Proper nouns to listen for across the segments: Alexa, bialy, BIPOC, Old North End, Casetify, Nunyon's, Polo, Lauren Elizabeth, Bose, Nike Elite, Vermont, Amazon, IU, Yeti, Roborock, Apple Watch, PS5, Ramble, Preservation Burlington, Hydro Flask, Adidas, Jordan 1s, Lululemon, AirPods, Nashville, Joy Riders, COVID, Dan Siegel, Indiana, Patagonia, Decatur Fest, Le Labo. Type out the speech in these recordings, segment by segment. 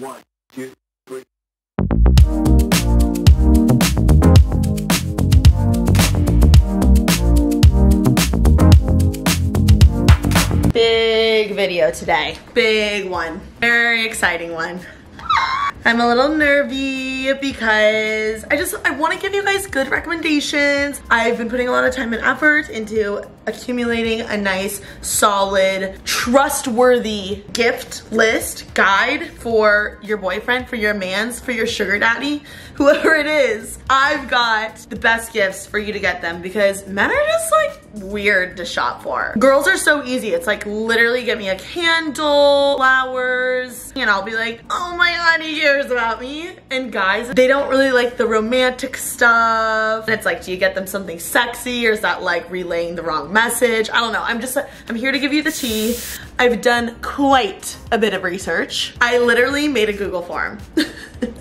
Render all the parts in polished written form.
1, 2, 3. Big video today. Big one. Very exciting one. I'm a little nervy because I want to give you guys good recommendations. I've been putting a lot of time and effort into accumulating a nice, solid, trustworthy gift list guide for your boyfriend, for your mans, for your sugar daddy, whoever it is. I've got the best gifts for you to get them because men are just like weird to shop for. Girls are so easy. It's like literally get me a candle, flowers, and I'll be like, oh my god, he cares about me. And guys, they don't really like the romantic stuff. And it's like, do you get them something sexy or is that like relaying the wrong message? I don't know. I'm here to give you the tea. I've done quite a bit of research. I literally made a Google form.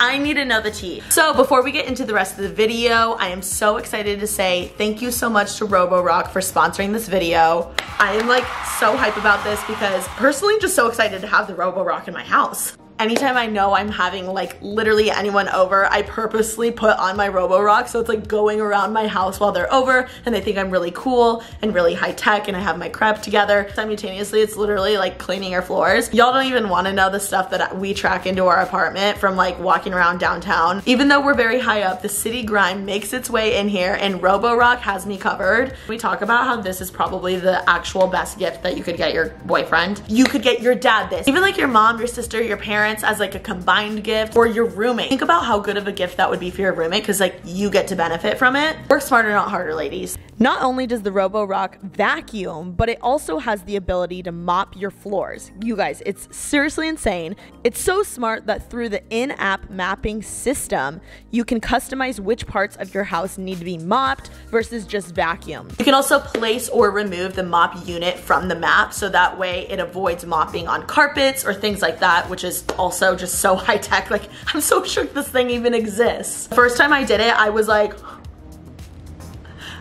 I need to know the tea. So before we get into the rest of the video, I am so excited to say thank you so much to Roborock for sponsoring this video. I am like so hype about this because personally just so excited to have the Roborock in my house. Anytime I know I'm having like literally anyone over, I purposely put on my Roborock so it's like going around my house while they're over and they think I'm really cool and really high tech and I have my crap together. Simultaneously, it's literally like cleaning your floors. Y'all don't even want to know the stuff that we track into our apartment from like walking around downtown. Even though we're very high up, the city grime makes its way in here and Roborock has me covered. We talk about how this is probably the actual best gift that you could get your boyfriend. You could get your dad this. Even like your mom, your sister, your parents, as like a combined gift, or your roommate. Think about how good of a gift that would be for your roommate because like you get to benefit from it. Work smarter, not harder, ladies. Not only does the Roborock vacuum, but it also has the ability to mop your floors. You guys, it's seriously insane. It's so smart that through the in-app mapping system, you can customize which parts of your house need to be mopped versus just vacuum. You can also place or remove the mop unit from the map so that way it avoids mopping on carpets or things like that, which is also just so high tech. Like, I'm so shook this thing even exists. First time I did it, I was like,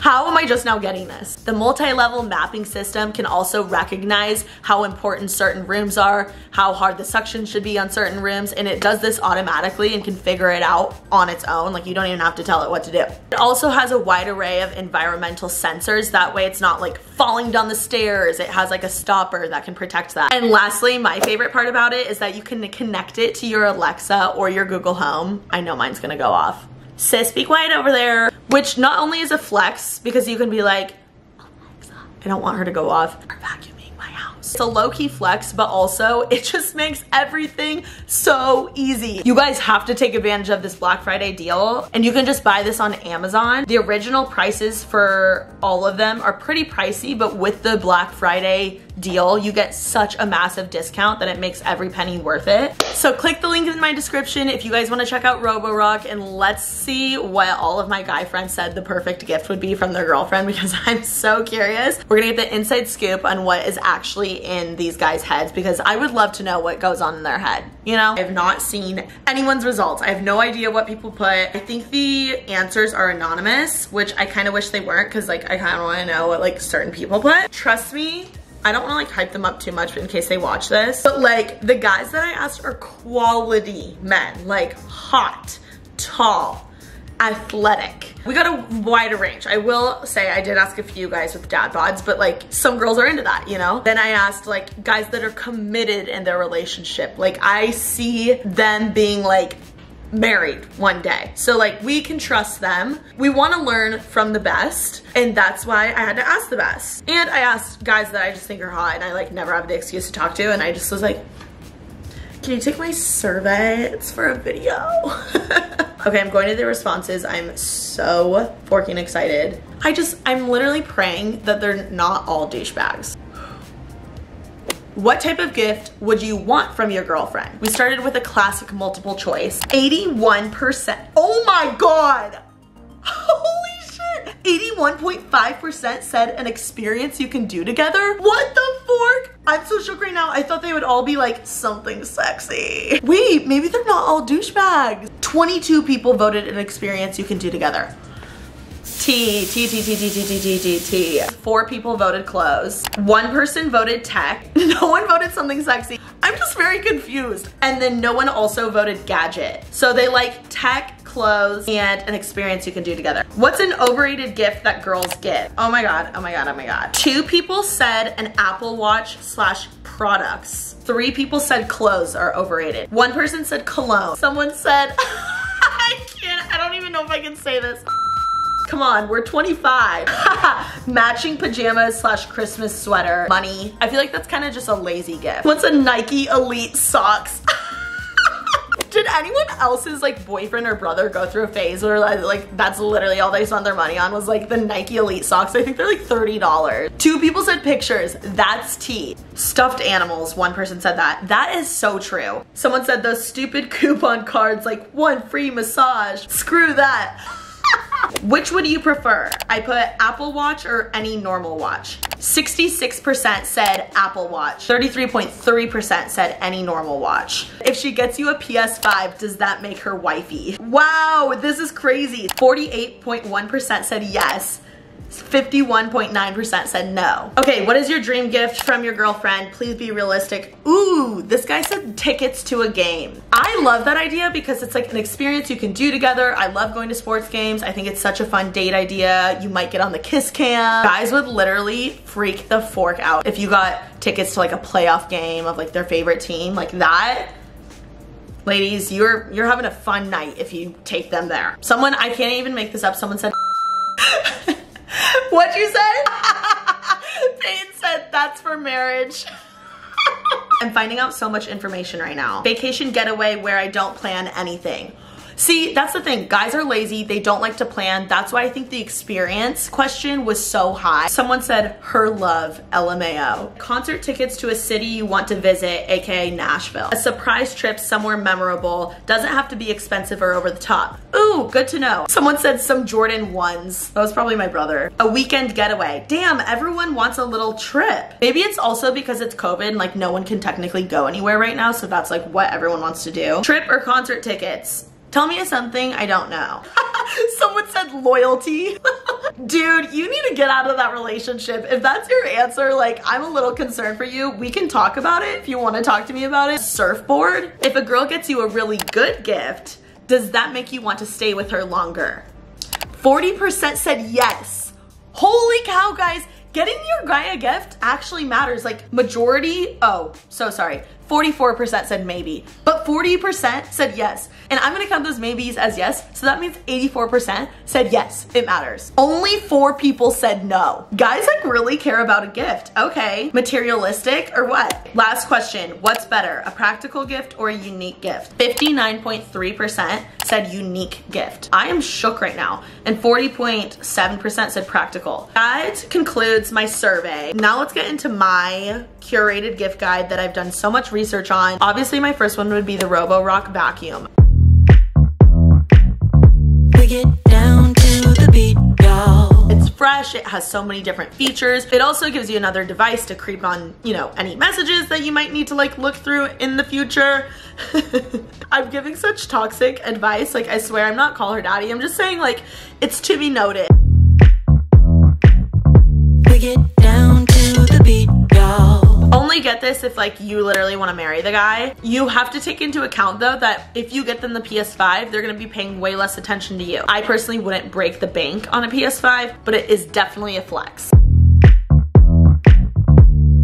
how am I just now getting this? The multi-level mapping system can also recognize how important certain rooms are, how hard the suction should be on certain rooms, and it does this automatically and can figure it out on its own. Like, you don't even have to tell it what to do. It also has a wide array of environmental sensors. That way it's not like falling down the stairs. It has like a stopper that can protect that. And lastly, my favorite part about it is that you can connect it to your Alexa or your Google Home. I know mine's gonna go off. Sis, be quiet over there. Which not only is a flex, because you can be like, Alexa, I don't want her to go off, or vacuuming my house. It's a low-key flex, but also it just makes everything so easy. You guys have to take advantage of this Black Friday deal, and you can just buy this on Amazon. The original prices for all of them are pretty pricey, but with the Black Friday deal, you get such a massive discount that it makes every penny worth it. So click the link in my description if you guys want to check out Roborock, and let's see what all of my guy friends said the perfect gift would be from their girlfriend, because I'm so curious. We're gonna get the inside scoop on what is actually in these guys' heads, because I would love to know what goes on in their head, you know? I have not seen anyone's results. I have no idea what people put. I think the answers are anonymous, which I kind of wish they weren't, because like I kind of want to know what like certain people put. Trust me, I don't want to like hype them up too much in case they watch this, but like the guys that I asked are quality men, like hot, tall, athletic. We got a wider range. I will say I did ask a few guys with dad bods, but like some girls are into that, you know? Then I asked like guys that are committed in their relationship. Like I see them being like married one day. So like we can trust them. We want to learn from the best, and that's why I had to ask the best. And I asked guys that I just think are hot and I like never have the excuse to talk to, and I just was like, can you take my survey? It's for a video. Okay, I'm going to the responses. I'm so fucking excited. I'm literally praying that they're not all douchebags. What type of gift would you want from your girlfriend? We started with a classic multiple choice. 81%. Oh my god! Holy shit! 81.5% said an experience you can do together? What the fork? I'm so shook right now. I thought they would all be like something sexy. Wait, maybe they're not all douchebags. 22 people voted an experience you can do together. T. 4 people voted clothes. 1 person voted tech. No one voted something sexy. I'm just very confused. And then no one also voted gadget. So they like tech, clothes, and an experience you can do together. What's an overrated gift that girls give? Oh my god, oh my god, oh my god. 2 people said an Apple Watch / products. 3 people said clothes are overrated. 1 person said cologne. Someone said, I don't even know if I can say this. Come on, we're 25. Matching pajamas / Christmas sweater. Money. I feel like that's kind of just a lazy gift. What's a Nike Elite socks? Did anyone else's like boyfriend or brother go through a phase where like that's literally all they spent their money on was like the Nike Elite socks? I think they're like $30. 2 people said pictures. That's tea. Stuffed animals, 1 person said that. That is so true. Someone said those stupid coupon cards like 1 free massage. Screw that. Which would you prefer? I put Apple Watch or any normal watch. 66% said Apple Watch. 33.3% said any normal watch. If she gets you a PS5, does that make her wifey? Wow, this is crazy. 48.1% said yes. 51.9% said no. Okay, what is your dream gift from your girlfriend? Please be realistic. Ooh, this guy said tickets to a game. I love that idea because it's like an experience you can do together. I love going to sports games. I think it's such a fun date idea. You might get on the kiss cam. Guys would literally freak the fork out if you got tickets to like a playoff game of like their favorite team, like that. Ladies, you're having a fun night if you take them there. Someone, I can't even make this up, someone said What'd you say? Peyton said, that's for marriage. I'm finding out so much information right now. Vacation getaway where I don't plan anything. See, that's the thing. Guys are lazy. They don't like to plan. That's why I think the experience question was so high. Someone said, her love, LMAO. Concert tickets to a city you want to visit, aka Nashville. A surprise trip somewhere memorable. Doesn't have to be expensive or over the top. Ooh, good to know. Someone said some Jordan 1s. That was probably my brother. A weekend getaway. Damn, everyone wants a little trip. Maybe it's also because it's COVID and like no one can technically go anywhere right now. So that's like what everyone wants to do. Trip or concert tickets. Tell me something I don't know. Someone said loyalty. Dude, you need to get out of that relationship. If that's your answer, like, I'm a little concerned for you. We can talk about it if you want to talk to me about it. Surfboard. If a girl gets you a really good gift, does that make you want to stay with her longer? 40% said yes. Holy cow, guys. Getting your guy a gift actually matters. Like, majority, oh, so sorry. 44% said maybe, but 40% said yes. And I'm gonna count those maybes as yes, so that means 84% said yes, it matters. Only 4 people said no. Guys like really care about a gift. Okay, materialistic or what? Last question, what's better, a practical gift or a unique gift? 59.3% said unique gift. I am shook right now. And 40.7% said practical. That concludes my survey. Now let's get into my curated gift guide that I've done so much research on. Obviously, my first one would be the Roborock vacuum. We get down to the beat, y'all. It's fresh, it has so many different features. It also gives you another device to creep on, you know, any messages that you might need to like look through in the future. I'm giving such toxic advice, like I swear I'm not call her daddy. I'm just saying like it's to be noted. We get down to the beat, y'all. Only get this if like you literally want to marry the guy. You have to take into account though that if you get them the PS5, they're gonna be paying way less attention to you. I personally wouldn't break the bank on a PS5, but it is definitely a flex.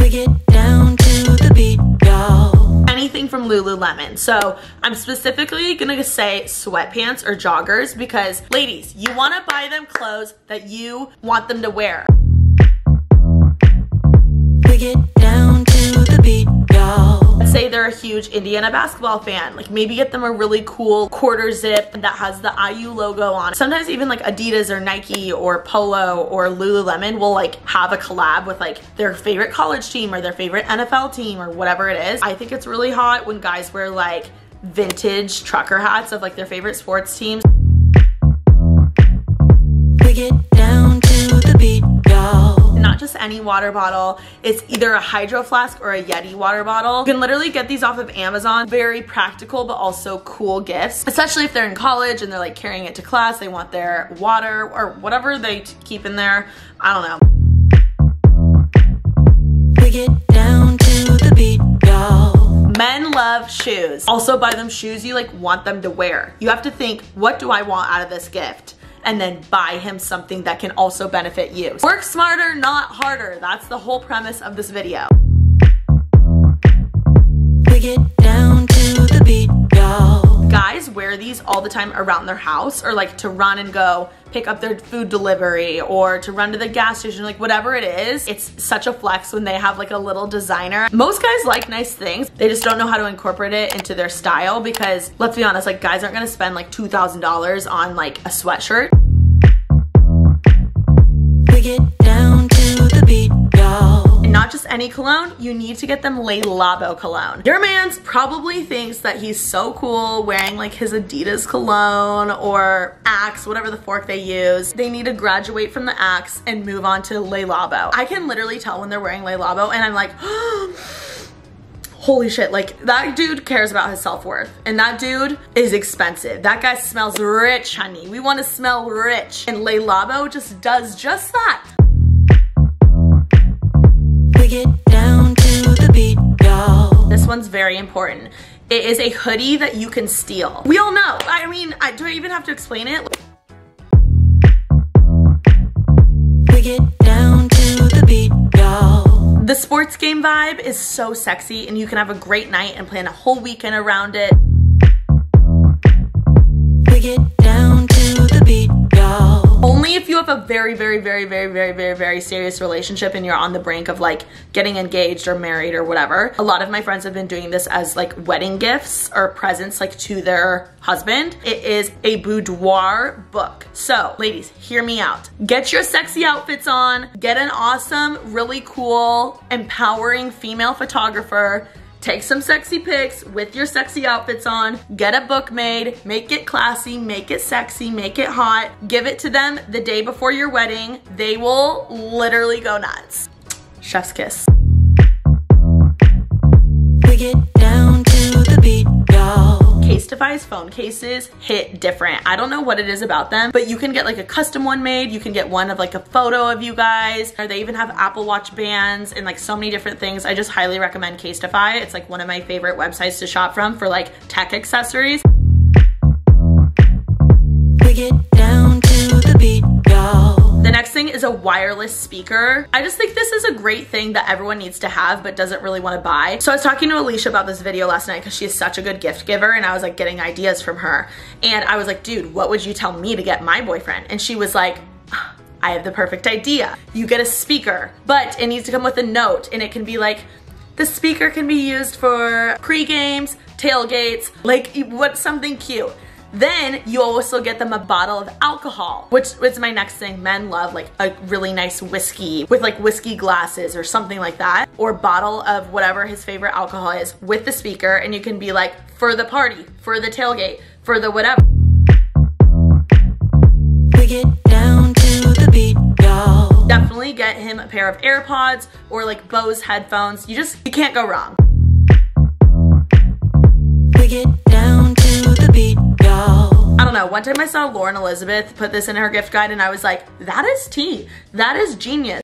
We get down to the beat, y'all. Anything from Lululemon. So I'm specifically gonna say sweatpants or joggers because ladies, you wanna buy them clothes that you want them to wear. We get down to the beat, y'all. Let's say they're a huge Indiana basketball fan. Like maybe get them a really cool quarter zip that has the IU logo on it. Sometimes even like Adidas or Nike or Polo or Lululemon will like have a collab with like their favorite college team or their favorite NFL team or whatever it is. I think it's really hot when guys wear like vintage trucker hats of like their favorite sports teams. We get down to the beat, y'all. Not not just any water bottle. It's either a Hydro Flask or a Yeti water bottle. You can literally get these off of Amazon. Very practical, but also cool gifts, especially if they're in college and they're like carrying it to class. They want their water or whatever they keep in there. I don't know. We get down to the beat, y'all. Men love shoes. Also buy them shoes you like want them to wear. You have to think, what do I want out of this gift? And then buy him something that can also benefit you. Work smarter, not harder. That's the whole premise of this video. We get down to the beat, y'all. Guys wear these all the time around their house, or like to run and go pick up their food delivery, or to run to the gas station, like whatever it is. It's such a flex when they have like a little designer. Most guys like nice things. They just don't know how to incorporate it into their style because, let's be honest, like guys aren't gonna spend like $2,000 on like a sweatshirt. We get down to the beat, y'all. And not just any cologne, you need to get them Le Labo cologne. Your man's probably thinks that he's so cool wearing like his Adidas cologne or Axe, whatever the fork they use. They need to graduate from the Axe and move on to Le Labo. I can literally tell when they're wearing Le Labo and I'm like, holy shit, like that dude cares about his self-worth and that dude is expensive. That guy smells rich, honey. We want to smell rich. And Le Labo just does just that. We get down to the beat, y'all. This one's very important. It is a hoodie that you can steal. We all know. I mean, do I even have to explain it? We get down to the beat, y'all. The sports game vibe is so sexy and you can have a great night and plan a whole weekend around it. We get down to the beat, y'all. Only if you have a very serious relationship and you're on the brink of like getting engaged or married or whatever. A lot of my friends have been doing this as like wedding gifts or presents like to their husband. It is a boudoir book. So ladies, hear me out. Get your sexy outfits on, get an awesome, really cool, empowering female photographer, take some sexy pics with your sexy outfits on, get a book made, make it classy, make it sexy, make it hot, give it to them the day before your wedding. They will literally go nuts. Chef's kiss. We get down to the beat, y'all. Casetify's phone cases hit different. I don't know what it is about them, but you can get like a custom one made. You can get one of like a photo of you guys, or they even have Apple Watch bands and like so many different things. I just highly recommend Casetify. It's like one of my favorite websites to shop from for like tech accessories. We get down to the beat, y'all. The next thing is a wireless speaker. I just think this is a great thing that everyone needs to have but doesn't really want to buy. So I was talking to Alicia about this video last night because she is such a good gift giver, and I was like getting ideas from her. And I was like, dude, what would you tell me to get my boyfriend? And she was like, I have the perfect idea. You get a speaker, but it needs to come with a note, and it can be like, the speaker can be used for pre-games, tailgates, like what's something cute. Then you also get them a bottle of alcohol, which is my next thing. Men love like a really nice whiskey with like whiskey glasses or something like that, or bottle of whatever his favorite alcohol is with the speaker, and you can be like, for the party, for the tailgate, for the whatever. We get down to the beat, y'all. Definitely get him a pair of AirPods or like Bose headphones. You can't go wrong. We get down to the beat, y'all. I don't know, one time I saw Lauren Elizabeth put this in her gift guide and I was like, that is tea. That is genius.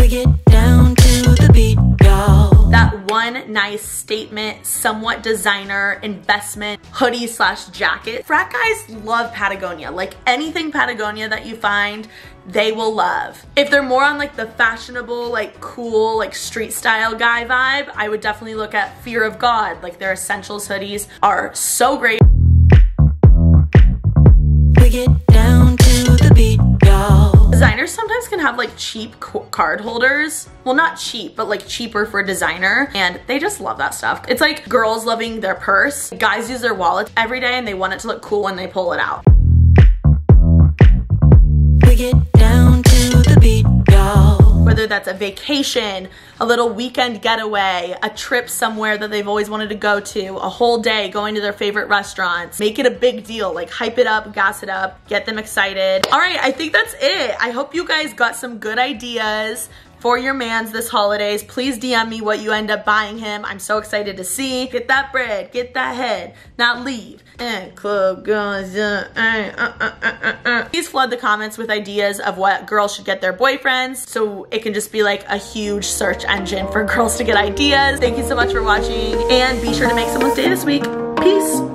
We get down to the beat, y'all. That one nice statement, somewhat designer investment hoodie slash jacket. Frat guys love Patagonia. Like anything Patagonia that you find, they will love. If they're more on like the fashionable, like cool, like street style guy vibe, I would definitely look at Fear of God. Like their essentials hoodies are so great. We get down to the beat, y'all. Designers sometimes can have like cheap card holders. Well, not cheap, but like cheaper for a designer. And they just love that stuff. It's like girls loving their purse. Guys use their wallets every day and they want it to look cool when they pull it out. We get down to the beat, y'all. whether that's a vacation, a little weekend getaway, a trip somewhere that they've always wanted to go to, a whole day going to their favorite restaurants. Make it a big deal, like hype it up, gas it up, get them excited. All right, I think that's it. I hope you guys got some good ideas for your mans this holidays. Please DM me what you end up buying him. I'm so excited to see. Get that bread, get that head, not leave. Club girls, Please flood the comments with ideas of what girls should get their boyfriends, so it can just be like a huge search engine for girls to get ideas. Thank you so much for watching, and be sure to make someone's day this week. Peace.